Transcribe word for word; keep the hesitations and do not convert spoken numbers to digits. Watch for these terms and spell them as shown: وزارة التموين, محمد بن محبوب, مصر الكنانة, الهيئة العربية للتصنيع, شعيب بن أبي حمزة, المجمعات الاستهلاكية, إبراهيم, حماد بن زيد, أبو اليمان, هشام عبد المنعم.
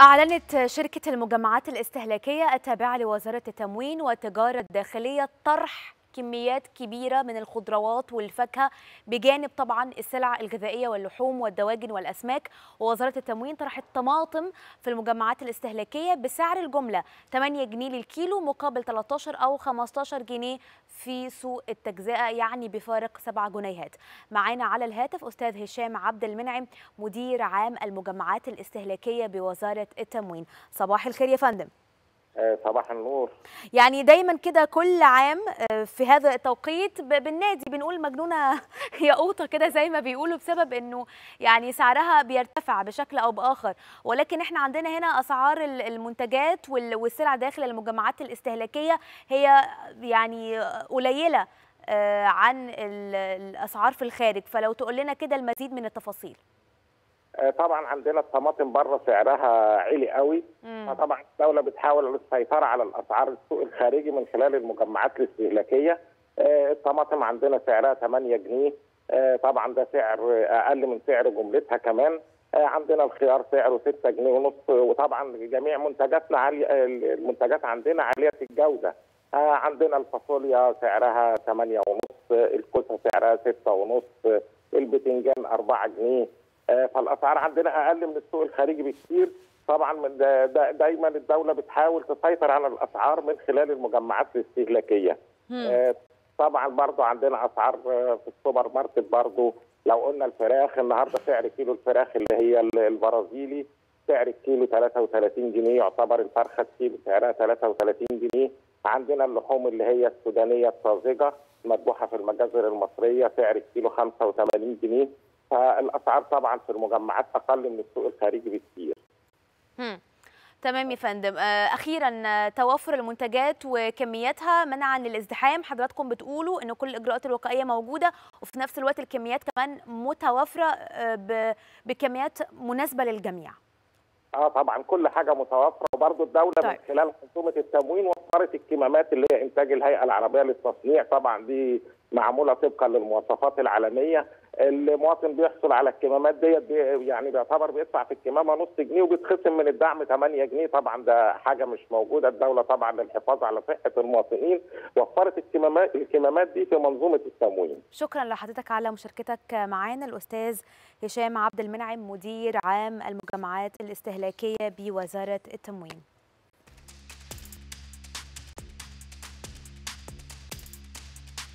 أعلنت شركة المجمعات الاستهلاكية التابعة لوزارة التموين والتجارة الداخلية طرح كميات كبيرة من الخضروات والفاكهة بجانب طبعا السلع الغذائية واللحوم والدواجن والأسماك. ووزارة التموين طرحت طماطم في المجمعات الاستهلاكية بسعر الجملة ثمانية جنيه للكيلو مقابل ثلاثة عشر أو خمسة عشر جنيه في سوق التجزئة، يعني بفارق سبعة جنيهات. معانا على الهاتف أستاذ هشام عبد المنعم مدير عام المجمعات الاستهلاكية بوزارة التموين. صباح الخير يا فندم. صباح النور. يعني دايما كده كل عام في هذا التوقيت بالنادي بنقول مجنونه يا قوطه كده زي ما بيقولوا، بسبب انه يعني سعرها بيرتفع بشكل او باخر، ولكن احنا عندنا هنا اسعار المنتجات والسلع داخل المجمعات الاستهلاكيه هي يعني قليله عن الاسعار في الخارج، فلو تقول لنا كده المزيد من التفاصيل. طبعا عندنا الطماطم بره سعرها عالي قوي، فطبعا الدوله بتحاول السيطره على الاسعار السوق الخارجي من خلال المجمعات الاستهلاكيه. الطماطم عندنا سعرها ثمانية جنيه، طبعا ده سعر اقل من سعر جملتها. كمان عندنا الخيار سعره ستة جنيه ونص، وطبعا جميع منتجاتنا عاليه، المنتجات عندنا عاليه الجوده. عندنا الفاصوليا سعرها ثمانية ونص، الكوسه سعرها ستة ونص، البتنجان أربعة جنيه. فالاسعار عندنا اقل من السوق الخارجي بكثير. طبعا من دا دا دايما الدوله بتحاول تسيطر على الاسعار من خلال المجمعات الاستهلاكيه. طبعا برضو عندنا اسعار في السوبر ماركت. برضو لو قلنا الفراخ النهارده سعر كيلو الفراخ اللي هي البرازيلي سعر الكيلو ثلاثة وثلاثين جنيه، يعتبر الفرخه الكيلو سعرها ثلاثة وثلاثين جنيه. عندنا اللحوم اللي هي السودانيه الطازجه المذبوحه في المجازر المصريه سعر الكيلو خمسة وثمانين جنيه. فالاسعار طبعا في المجمعات اقل من السوق الخارجي بكثير. امم تمام يا فندم. اخيرا توفر المنتجات وكمياتها منعا للازدحام، حضراتكم بتقولوا ان كل الاجراءات الوقائيه موجوده، وفي نفس الوقت الكميات كمان متوفره بكميات مناسبه للجميع. اه طبعا كل حاجه متوفره، وبرضه الدوله طيب. من خلال حكومه التموين وفرت الكمامات اللي هي انتاج الهيئه العربيه للتصنيع. طبعا دي معموله طبقا للمواصفات العالميه. المواطن بيحصل على الكمامات ديت، يعني بيعتبر بيدفع في الكمامه نص جنيه وبيتخصم من الدعم ثمانية جنيه. طبعا ده حاجه مش موجوده. الدوله طبعا للحفاظ على صحه المواطنين وفرت الكمامات الكمامات دي في منظومه التموين. شكرا لحضرتك على مشاركتك معانا الاستاذ هشام عبد المنعم مدير عام المجمعات الاستهلاكيه بوزاره التموين.